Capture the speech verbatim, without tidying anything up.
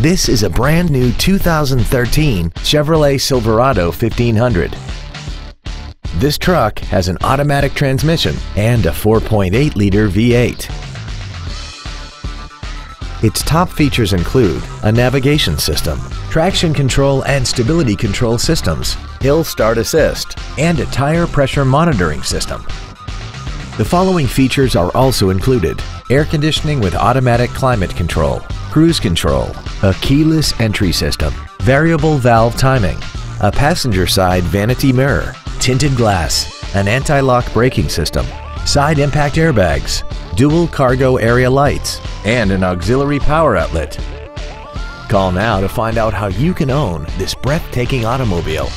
This is a brand new two thousand thirteen Chevrolet Silverado fifteen hundred. This truck has an automatic transmission and a four point eight liter V eight. Its top features include a navigation system, traction control and stability control systems, hill start assist, and a tire pressure monitoring system. The following features are also included: air conditioning with automatic climate control, cruise control, a keyless entry system, variable valve timing, a passenger side vanity mirror, tinted glass, an anti-lock braking system, side impact airbags, dual cargo area lights, and an auxiliary power outlet. Call now to find out how you can own this breathtaking automobile.